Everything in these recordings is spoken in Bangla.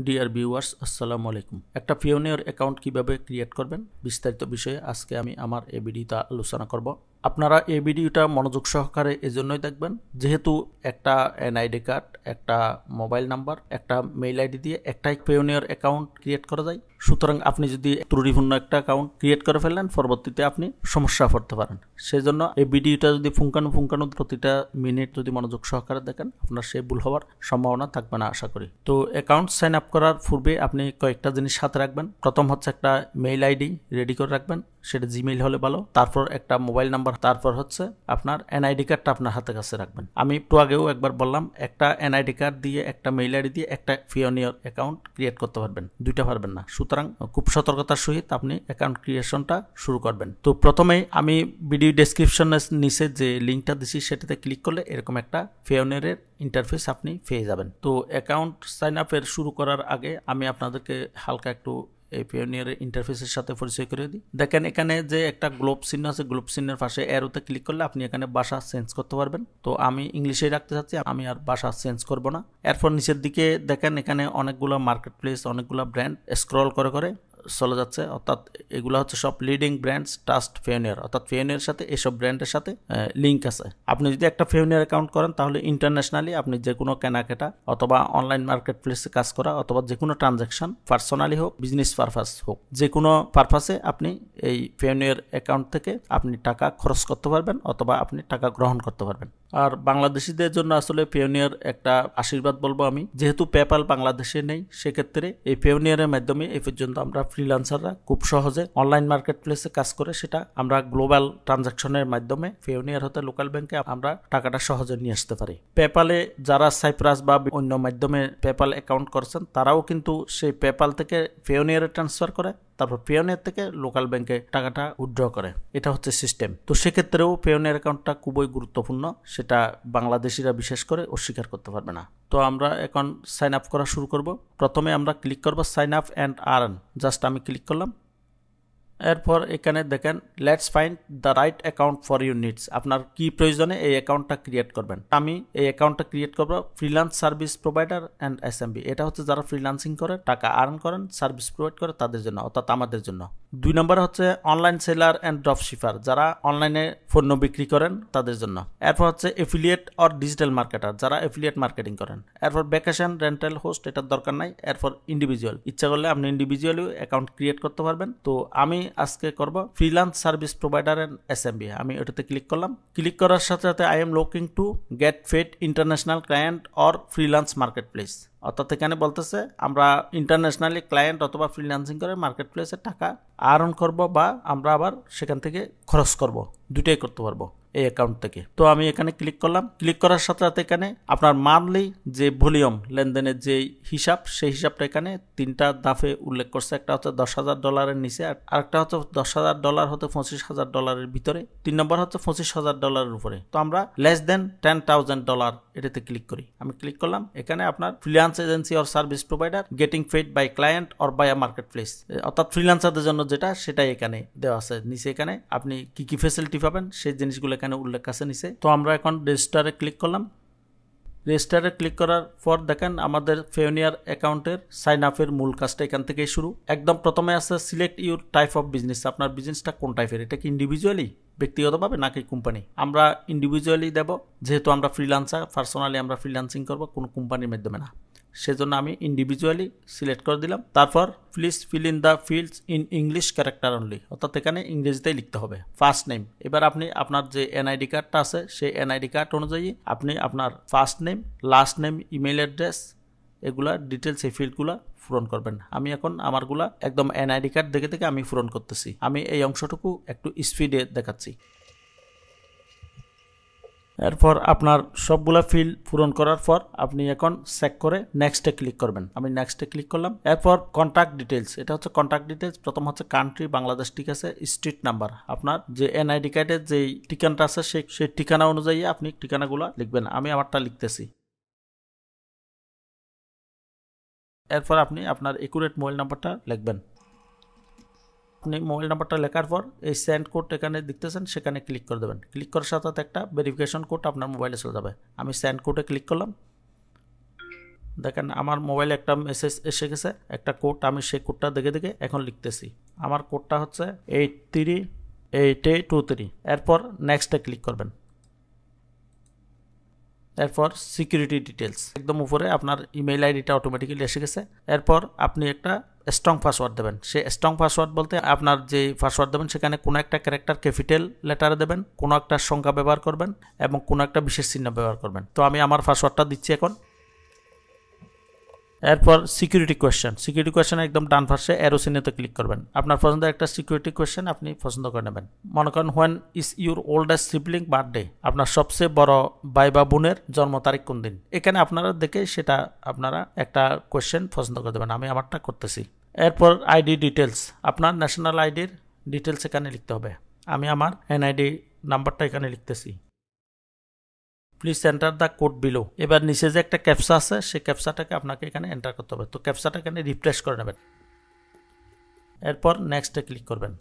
डियर व्यूअर्स अस्सलामु आलैकुम एक पियोनियर अकाउंट किभाबे क्रिएट करबेन विस्तारित विषय आज के आमी आमार ए भिडियोटा आलोचना करब। आपनारा ए भिडियोटा मनोयोग सहकारे एजन्यई देखबेन जेहेतु एकटा एनआईडी कार्ड एकटा मोबाइल नम्बर एकटा मेल आईडी दिए एकटाई पियोनियर अकाउंट क्रिएट करा जाय। सूतरां आपनि जदि त्रुटिपूर्ण एकटा अकाउंट क्रिएट करे फेलेन परवर्तीते आपनि समस्या पड़ते पारेन। सेइजन्य ए भिडियोटा जदि फुंकानो प्रतिटा मिनिट जदि मनोयोग सहकारे देखेन आपनार सेइ भूल होवार सम्भावना थाकबे ना आशा करी। तो अकाउंट साइन आप करार पूर्वे आपनि कयेकटा जिनिस साथे राखबेन। प्रथम हच्छे एकटा मेल आईडी रेडी करे राखबेन, सेटा जिमेल होले भालो। तारपर एकटा मोबाइल नम्बर, तारपर हच्छे आपनार एनआईडी कार्डटा आपनार हाते काछे राखबेन। आमि एकटु आगेओ एकबार बोललाम एकटा एनआईडी कार्ड दिए एकटा मेल आईडी दिए एकटा पियोनियर अकाउंट क्रिएट करते पारबेन, दुइटा पारबेन ना। सुतरां खूब सतर्कतार सहित आपनि अकाउंट क्रिएशनटा शुरू करबेन। तो प्रथमेई आमि भिडियो डेसक्रिपशनेर निचे जे लिंकटा दिछि सेटाते क्लिक करले एरकम एकटा पियोनियरेर इंटरफेस आपनि पेये जाबेन। तो अकाउंट साइन आपेर शुरू करार आगे आमि आपनादेरके हालका एकटु এই পিওনিয়ারের ইন্টারফেসের সাথে পরিচয় করে দিই। দেখেন এখানে যে একটা গ্লোব চিহ্ন আছে, গ্লোব চিহ্নের পাশে অ্যারোতে ক্লিক করলে আপনি এখানে ভাষা চেঞ্জ করতে পারবেন। তো আমি ইংলিশে রাখতে চাচ্ছি, আমি আর ভাষা চেঞ্জ করব না। এরপর নিচের দিকে দেখেন এখানে অনেকগুলো মার্কেট প্লেস অনেকগুলো ব্র্যান্ড স্ক্রল করে করে চলে যাচ্ছে, অর্থাৎ এগুলো হচ্ছে সব লিডিং ব্র্যান্ডস ট্রাস্ট পিওনিয়ার, অর্থাৎ পিওনিয়ারের সাথে এসব ব্র্যান্ডের সাথে লিঙ্ক আছে। আপনি যদি একটা পিওনিয়ার অ্যাকাউন্ট করেন তাহলে ইন্টারন্যাশনালি আপনি যে কোনো কেনাকাটা অথবা অনলাইন মার্কেট প্লেসে কাজ করা অথবা যে কোনো ট্রানজাকশন পার্সোনালি হোক বিজনেস পারপাস হোক যে কোনো পারপাসে আপনি এই পিওনিয়ার অ্যাকাউন্ট থেকে আপনি টাকা খরচ করতে পারবেন অথবা আপনি টাকা গ্রহণ করতে পারবেন। আর বাংলাদেশিদের জন্য আসলে পিওনিয়ার একটা আশীর্বাদ বলবো আমি, যেহেতু পেপ্যাল বাংলাদেশে নেই সেক্ষেত্রে এই পিওনিয়ারের মাধ্যমে এই পর্যন্ত আমরা ফ্রিল্যান্সাররা খুব সহজে অনলাইন মার্কেট প্লেসে কাজ করে সেটা আমরা গ্লোবাল ট্রানজাকশনের মাধ্যমে পিওনিয়ার হতে লোকাল ব্যাংকে আমরা টাকাটা সহজে নিয়ে আসতে পারি। পেপ্যালে যারা সাইপ্রাস বা অন্য মাধ্যমে পেপ্যাল অ্যাকাউন্ট করছেন তারাও কিন্তু সেই পেপ্যাল থেকে পিওনিয়ারে ট্রান্সফার করে তারপর পিওনিয়ার থেকে লোকাল ব্যাংকে টাকাটা উইথড্র করে, এটা হচ্ছে সিস্টেম। তো সেক্ষেত্রেও পিওনিয়ার অ্যাকাউন্টটা খুবই গুরুত্বপূর্ণ, সেটা বাংলাদেশিরা বিশেষ করে অস্বীকার করতে পারবে না। তো আমরা এখন সাইন আপ করা শুরু করব। প্রথমে আমরা ক্লিক করব sign up and earn, just আমি ক্লিক করলাম। এরপর এখানে দেখেন let's find the right account for your needs, আপনার কি প্রয়োজনে এই অ্যাকাউন্টটা ক্রিয়েট করবেন। আমি এই অ্যাকাউন্টটা ক্রিয়েট করব freelance service provider and SMB, এটা হচ্ছে যারা ফ্রিল্যান্সিং করে টাকা আর্ন করেন সার্ভিস প্রোভাইড করে তাদের জন্য, অর্থাৎ আমাদের জন্য। দুই নম্বর হচ্ছে অনলাইন সেলার অ্যান্ড ড্রপশিপার, যারা অনলাইনে পণ্য বিক্রি করেন তাদের জন্য। এরপর হচ্ছে এফিলিয়েট অর ডিজিটাল মার্কেটার, যারা এফিলিয়েট মার্কেটিং করেন। এরপর ভ্যাকেশন রেন্টাল হোস্ট, এটার দরকার নাই। এরপর ইন্ডিভিজুয়াল, ইচ্ছা করলে আপনি ইন্ডিভিজুয়ালিও অ্যাকাউন্ট ক্রিয়েট করতে পারবেন। তো আমি আজকে করব freelance service provider and SMB, আমি ওটাতে ক্লিক করলাম। ক্লিক করার সাথে সাথে I am looking to get paid international client or freelance market place, অর্থাৎ এখানে বলতেছে আমরা ইন্টারন্যাশনালি ক্লায়েন্ট অথবা ফ্রিল্যান্সিং করে মার্কেট প্লেসে টাকা আর্ন করব বা আমরা আবার সেখান থেকে খরচ করব, দুইটাই করতে পারবো এই অ্যাকাউন্ট থেকে। তো আমি এখানে ক্লিক করলাম। ক্লিক করার সাথে সাথে এখানে আপনার মান্থলি যে ভলিউম লেনদেনের যে হিসাব সেই হিসাবটা এখানে তিনটা দাফে উল্লেখ করছে, একটা হচ্ছে $10,000 নিচে, আর একটা হচ্ছে $10,000 হতে $25,000 ভিতরে, 3 নম্বর হচ্ছে $25,000 উপরে। তো আমরা লেস দেন $10,000 এটাতে ক্লিক করি, আমি ক্লিক করলাম। এখানে আপনার freelance agency or service provider getting paid by client or by a market place, অর্থাৎ ফ্রিল্যান্সারদের জন্য যেটা সেটাই এখানে দেওয়া আছে। নিচে এখানে আপনি কি কি ফ্যাসিলিটি পাবেন সেই জিনিসগুলো এখানে উল্লেখ আছে নিচে। তো আমরা এখন রেজিস্টারে ক্লিক করলাম। রেজিস্টারে ক্লিক করার পর দেখেন আমাদের পিওনিয়ার অ্যাকাউন্টের সাইন আপের মূল কাজটা এখান থেকেই শুরু। একদম প্রথমে আছে select your type of business, আপনার বিজনেসটা কোন টাইপের, এটা কি ইন্ডিভিজুয়ালি ব্যক্তিগতভাবে নাকি কোম্পানি। আমরা ইন্ডিভিজুয়ালি দেব, যেহেতু আমরা ফ্রিল্যান্সার পার্সোনালি আমরা ফ্রিল্যান্সিং করব কোনো কোম্পানির মাধ্যমে না, সেজন্য আমি ইন্ডিভিজুয়ালি সিলেক্ট করে দিলাম। তারপর please fill in the fields in English character only, অর্থাৎ এখানে ইংরেজিতেই লিখতে হবে। ফার্স্ট নেম, এবার আপনি আপনার যে এনআইডি কার্ডটা আছে সেই এনআইডি কার্ড অনুযায়ী আপনি আপনার first name last name email address এগুলা ডিটেলস এই ফিল্ডগুলা পূরণ করবেন। আমি এখন আমারগুলা একদম এনআইডি কার্ড দেখে দেখে আমি পূরণ করতেছি, আমি এই অংশটুকু একটু স্পিডে দেখাচ্ছি। এরপর আপনার সবগুলা ফিল্ড পূরণ করার পর আপনি এখন চেক করে নেক্সটে ক্লিক করবেন, আমি নেক্সটে ক্লিক করলাম। এরপর কন্ট্যাক্ট ডিটেলস, এটা হচ্ছে কন্ট্যাক্ট ডিটেলস। প্রথম হচ্ছে কান্ট্রি বাংলাদেশ, ঠিক আছে। স্ট্রিট নাম্বার, আপনার যে এনআইডি কার্ডের যেই ঠিকানাটা আছে সেই ঠিকানা অনুযায়ী আপনি ঠিকানাগুলো লিখবেন, আমি আমারটা লিখতেছি। এরপর আপনি আপনার একুরেট মোবাইল নাম্বারটা লিখবেন। আপনি মোবাইল নাম্বারটা লেখার পর এই সেন্ড কোড এখানে দেখতেছেন সেখানে ক্লিক করে দেবেন। ক্লিক করার সাথে সাথে একটা ভেরিফিকেশন কোড আপনার মোবাইলে চলে যাবে, আমি সেন্ড কোডে ক্লিক করলাম। দেখেন আমার মোবাইলে একটা মেসেজ এসে গেছে একটা কোড আমি সেই কোডটা দেখে দেখে এখন লিখতেছি আমার কোডটা হচ্ছে 838823 এরপর নেক্সটে ক্লিক করবেন এরপর সিকিউরিটি ডিটেইলস একদম উপরে আপনার ইমেল আইডিটা অটোমেটিক্যালি এসে গেছে এরপর আপনি একটা স্ট্রং পাসওয়ার্ড দেবেন সেই স্ট্রং পাসওয়ার্ড বলতে আপনার যে পাসওয়ার্ড দেবেন সেখানে কোনো একটা ক্যারেক্টার ক্যাপিটাল লেটারে দেবেন কোনো একটা সংখ্যা ব্যবহার করবেন এবং কোনো একটা বিশেষ চিহ্ন ব্যবহার করবেন তো আমি আমার পাসওয়ার্ডটা দিচ্ছি এখন এরপর সিকিউরিটি কোশ্চেন একদম ডান পাশে অ্যারো চিহ্নতে ক্লিক করবেন আপনার পছন্দের একটা সিকিউরিটি কোশ্চেন আপনি পছন্দ করে নেবেন মনে করেন when is your oldest sibling birthday আপনার সবচেয়ে বড় ভাই বা বোনের জন্ম তারিখ কোন দিন এখানে আপনারা দেখে সেটা আপনারা একটা কোশ্চেন পছন্দ করে দেবেন আমি আমারটা করতেছি এরপর আইডি ডিটেলস আপনার ন্যাশনাল আইডির ডিটেলস এখানে লিখতে হবে আমি আমার এনআইডি নাম্বারটা এখানে লিখতেছি please enter the code below এবার নিচে যে একটা ক্যাপচা আছে সেই ক্যাপচাটাকে আপনাকে এখানে এন্টার করতে হবে তো ক্যাপচাটা এখানে রিফ্রেশ করে নেবেন এরপর নেক্সটে ক্লিক করবেন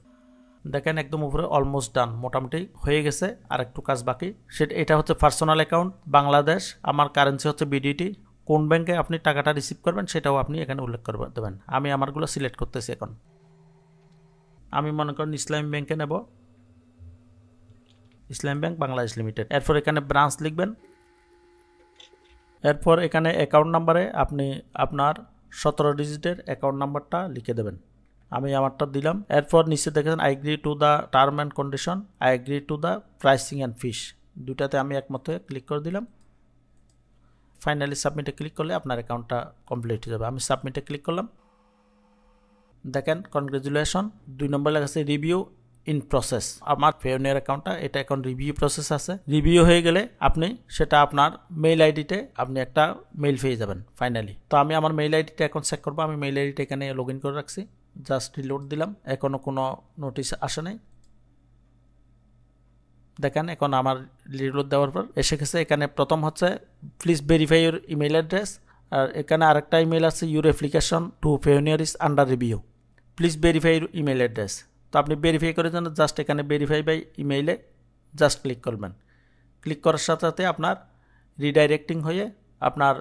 দেখেন একদম উপরে অলমোস্ট ডান মোটামুটি হয়ে গেছে আর একটু কাজ বাকি সেটা এটা হচ্ছে পার্সোনাল অ্যাকাউন্ট বাংলাদেশ আমার কারেন্সি হচ্ছে বিডিটি কোন ব্যাংকে আপনি টাকাটা রিসিভ করবেন সেটাও আপনি এখানে উল্লেখ করে দেবেন আমি আমারগুলো সিলেক্ট করতেছি এখন আমি মনে করেন ইসলামিক ব্যাংকে নেব Islamic Bank Bangladesh Limited এরপর এখানে ব্রাঞ্চ লিখবেন এরপর এখানে অ্যাকাউন্ট নম্বরে আপনি আপনার 17 ডিজিটের অ্যাকাউন্ট নাম্বারটা লিখে দেবেন আমি আমারটা দিলাম এরপর নিচে দেখেন I agree to the term and condition I agree to the pricing and fees দুটাতে আমি একমত হয়ে ক্লিক করে দিলাম ফাইনালি সাবমিটে ক্লিক করলে আপনার অ্যাকাউন্টটা কমপ্লিট হয়ে যাবে আমি সাবমিটে ক্লিক করলাম দেখেন কনগ্রাচুলেশন 2 নম্বরে লেখা আছে রিভিউ ইন প্রসেস আমার পেয়োনিয়ার অ্যাকাউন্টটা এটা এখন রিভিউ প্রসেস আছে রিভিউ হয়ে গেলে আপনি সেটা আপনার মেইল আইডিতে আপনি একটা মেইল পেয়ে যাবেন ফাইনালি তো আমি আমার মেইল আইডিটা এখন চেক করব আমি মেইল আইডিটা এখানে লগইন করে রাখছি জাস্ট রিলোড দিলাম এখনো কোনো নোটিশ আসে নাই দেখেন এখন আমার রিলোড দেওয়ার পর এসে গেছে এখানে প্রথম হচ্ছে please verify your email address আর এখানে আরেকটা ইমেল আছে your application to Payoneer is under review please verify your email address তো আপনি ভেরিফাই করার জন্য জাস্ট এখানে ভেরিফাই বাই ইমেইলে জাস্ট ক্লিক করবেন ক্লিক করার সাথে সাথে আপনার রিডাইরেক্টিং হয়ে আপনার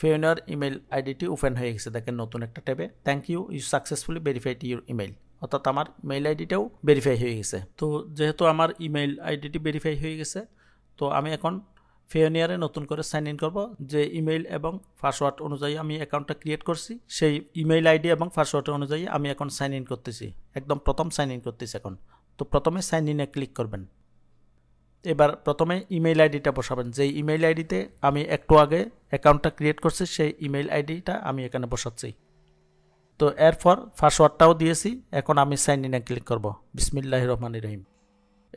পেয়োনিয়ার ইমেল আইডিটি ওপেন হয়ে গেছে দেখেন নতুন একটা ট্যাবে thank you you successfully verified your email অর্থাৎ আমার মেইল আইডিটাও ভেরিফাই হয়ে গেছে তো যেহেতু আমার ইমেল আইডিটি ভেরিফাই হয়ে গেছে তো আমি এখন পেয়োনিয়ারে নতুন করে সাইন ইন করব যে ইমেল এবং পাসওয়ার্ড অনুযায়ী আমি অ্যাকাউন্টটা ক্রিয়েট করছি সেই ইমেল আইডি এবং পাসওয়ার্ড অনুযায়ী আমি এখন সাইন ইন করতেছি একদম প্রথম সাইন ইন করতেছি এখন তো প্রথমে সাইন ইনে ক্লিক করবেন এবার প্রথমে ইমেল আইডিটা বসাবেন যে ইমেল আইডিতে আমি একটু আগে অ্যাকাউন্টটা ক্রিয়েট করছি সেই ইমেল আইডিটা আমি এখানে বসাচ্ছি তো এরপর পাসওয়ার্ডটাও দিয়েছি এখন আমি সাইন ইনে ক্লিক করব বিসমিল্লাহির রহমানির রহিম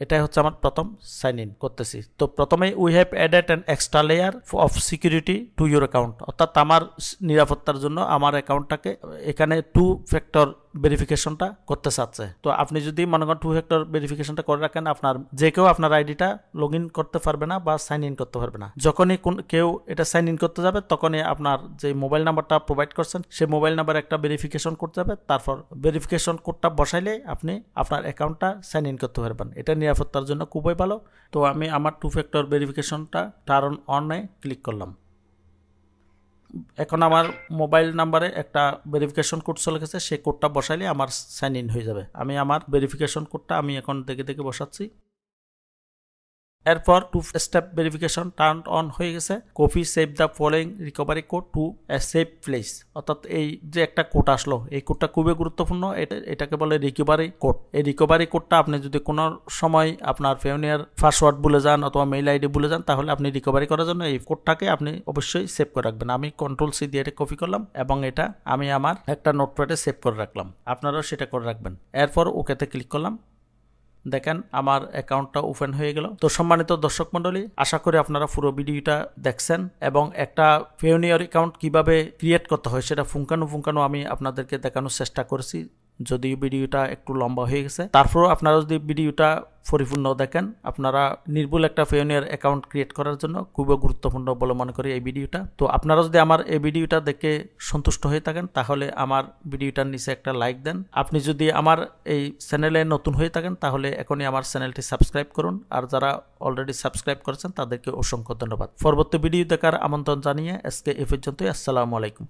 এটাই হচ্ছে আমার প্রথম সাইন ইন করতেছি তো প্রথমে we have added an extra layer of security to your account অর্থাৎ আমার নিরাপত্তার জন্য আমার অ্যাকাউন্টটাকে এখানে 2 ফ্যাক্টর ভেরিফিকেশনটা করতে চাচ্ছে তো আপনি যদি মনে করেন 2 ফ্যাক্টর ভেরিফিকেশনটা করে রাখেন আপনার যে কেউ আপনার আইডিটা লগ ইন করতে পারবে না বা সাইন ইন করতে পারবে না যখনই কেউ এটা সাইন ইন করতে যাবে তখনই আপনার যে মোবাইল নাম্বারটা প্রোভাইড করছেন সেই মোবাইল নাম্বার একটা ভেরিফিকেশন করতে যাবে তারপর ভেরিফিকেশন কোডটা বসাইলে আপনি আপনার অ্যাকাউন্টটা সাইন ইন করতে পারবেন এটা নিরাপত্তার জন্য খুবই ভালো তো আমি আমার 2 ফ্যাক্টর ভেরিফিকেশনটা টার্ন অনে ক্লিক করলাম এখন আমার মোবাইল নাম্বারে একটা ভেরিফিকেশন কোড চলে গেছে সেই কোডটা বসাইলে আমার সাইন ইন হয়ে যাবে আমি আমার ভেরিফিকেশন কোডটা আমি এখন দেখে দেখে বসাচ্ছি এরপর 2 স্টেপ ভেরিফিকেশন টার্ন অন হয়ে গেছে copy save the following recovery code to a safe place অর্থাৎ এই যে একটা কোড আসলো এই কোডটা খুবই গুরুত্বপূর্ণ এটাকে বলে রিকভারি কোড এই রিকভারি কোডটা আপনি যদি কোনো সময় আপনার পেয়োনিয়ার পাসওয়ার্ড ভুলে যান অথবা মেইল আইডি ভুলে যান তাহলে আপনি রিকভারি করার জন্য এই কোডটাকে আপনি অবশ্যই সেভ করে রাখবেন আমি কন্ট্রোল C দিয়ে এটা কপি করলাম এবং এটা আমি আমার একটা নোটপ্যাডে সেভ করে রাখলাম আপনারাও সেটা করে রাখবেন এরপর ওকেতে ক্লিক করলাম দেখেন আমার অ্যাকাউন্টটা ওপেন হয়ে গেল তো সম্মানিত দর্শক মণ্ডলী আশা করি আপনারা পুরো ভিডিওটা দেখছেন এবং একটা পেয়োনিয়ার অ্যাকাউন্ট কিভাবে ক্রিয়েট করতে হয় সেটা পুঙ্খানুপুঙ্খানু আমি আপনাদেরকে দেখানোর চেষ্টা করেছি যদি ভিডিওটা একটু লম্বা হয়ে গেছে তারপর আপনারা যদি ভিডিওটা পরিপূর্ণ দেখেন আপনারা নির্ভুল একটা পেয়োনিয়ার অ্যাকাউন্ট ক্রিয়েট করার জন্য খুব গুরুত্বপূর্ণ বলে মনে করি এই ভিডিওটা। তো আপনারা যদি আমার এই ভিডিওটা দেখে সন্তুষ্ট হয়ে থাকেন তাহলে আমার ভিডিওটার নিচে একটা লাইক দেন। আপনি যদি আমার এই চ্যানেলে নতুন হয়ে থাকেন তাহলে এখনই আমার চ্যানেলটি সাবস্ক্রাইব করুন, আর যারা অলরেডি সাবস্ক্রাইব করেছেন তাদেরকে অসংখ্য ধন্যবাদ। পরবর্তী ভিডিও দেখার আমন্ত্রণ জানিয়ে আজকে এই পর্যন্তই। আসসালামু আলাইকুম।